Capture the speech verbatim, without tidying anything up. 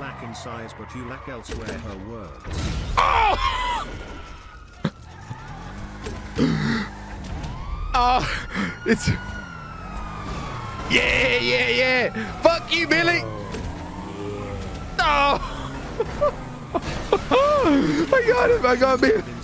lack in size, but you lack elsewhere. Her words. Oh! Oh, it's. Yeah, yeah, yeah. Fuck you, Billy. Oh. I got him. I got Billy.